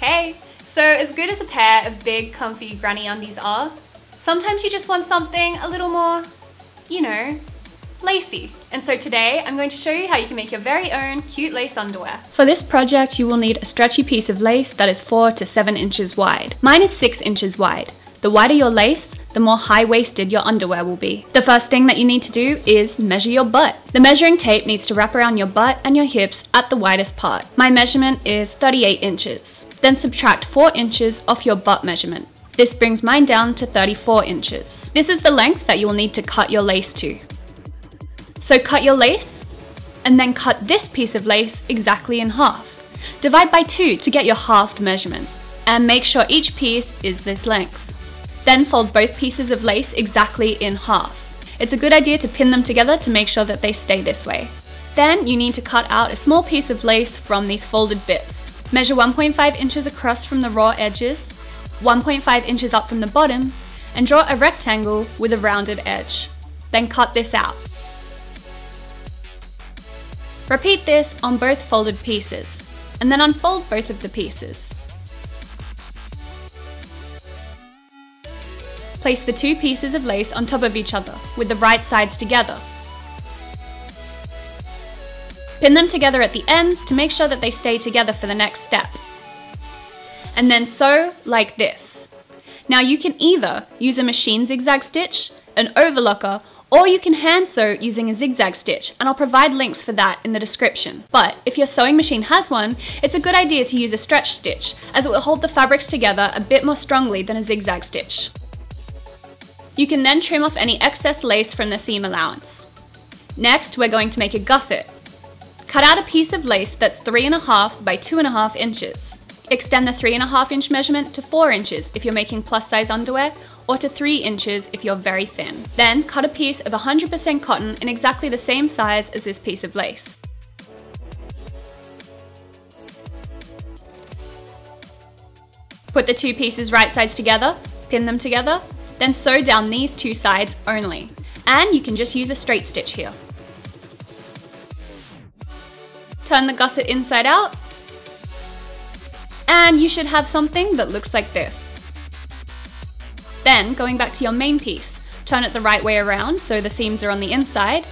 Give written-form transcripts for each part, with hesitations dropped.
Hey! So as good as a pair of big comfy granny undies are, sometimes you just want something a little more, you know, lacy. And so today I'm going to show you how you can make your very own cute lace underwear. For this project you will need a stretchy piece of lace that is 4 to 7 inches wide. Mine is 6 inches wide. The wider your lace, the more high-waisted your underwear will be. The first thing that you need to do is measure your butt. The measuring tape needs to wrap around your butt and your hips at the widest part. My measurement is 38 inches. Then subtract 4 inches off your butt measurement. This brings mine down to 34 inches. This is the length that you will need to cut your lace to. So cut your lace, and then cut this piece of lace exactly in half. Divide by 2 to get your halved measurement, and make sure each piece is this length. Then fold both pieces of lace exactly in half. It's a good idea to pin them together to make sure that they stay this way. Then you need to cut out a small piece of lace from these folded bits. Measure 1.5 inches across from the raw edges, 1.5 inches up from the bottom, and draw a rectangle with a rounded edge. Then cut this out. Repeat this on both folded pieces, and then unfold both of the pieces. Place the 2 pieces of lace on top of each other, with the right sides together. Pin them together at the ends to make sure that they stay together for the next step. And then sew like this. Now you can either use a machine zigzag stitch, an overlocker, or you can hand sew using a zigzag stitch, and I'll provide links for that in the description. But if your sewing machine has one, it's a good idea to use a stretch stitch, as it will hold the fabrics together a bit more strongly than a zigzag stitch. You can then trim off any excess lace from the seam allowance. Next, we're going to make a gusset. Cut out a piece of lace that's 3.5 by 2.5 inches. Extend the 3.5 inch measurement to 4 inches if you're making plus size underwear, or to 3 inches if you're very thin. Then cut a piece of 100% cotton in exactly the same size as this piece of lace. Put the 2 pieces right sides together, pin them together, then sew down these 2 sides only. And you can just use a straight stitch here. Turn the gusset inside out, and you should have something that looks like this. Then, going back to your main piece, turn it the right way around so the seams are on the inside,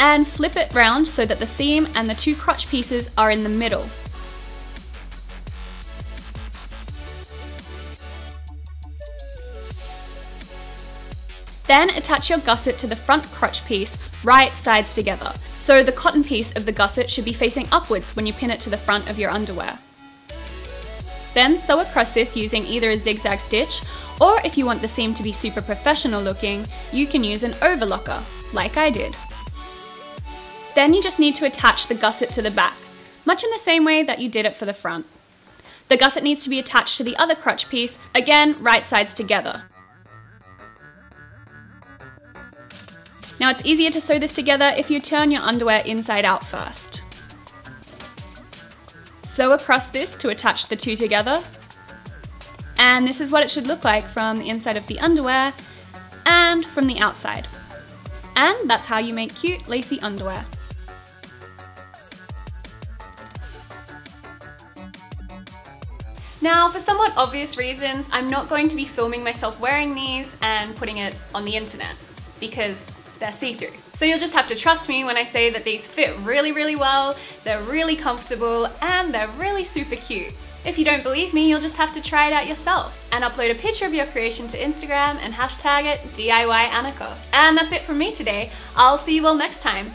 and flip it round so that the seam and the 2 crotch pieces are in the middle. Then attach your gusset to the front crotch piece, right sides together, so the cotton piece of the gusset should be facing upwards when you pin it to the front of your underwear. Then sew across this using either a zigzag stitch, or if you want the seam to be super professional looking, you can use an overlocker, like I did. Then you just need to attach the gusset to the back, much in the same way that you did it for the front. The gusset needs to be attached to the other crotch piece, again, right sides together. Now it's easier to sew this together if you turn your underwear inside out first. Sew across this to attach the 2 together, and this is what it should look like from the inside of the underwear and from the outside. And that's how you make cute lacy underwear. Now, for somewhat obvious reasons, I'm not going to be filming myself wearing these and putting it on the internet, because they're see-through. So you'll just have to trust me when I say that these fit really, really well, they're really comfortable, and they're really super cute. If you don't believe me, you'll just have to try it out yourself and upload a picture of your creation to Instagram and hashtag it DIYAnnika. And that's it from me today. I'll see you all next time.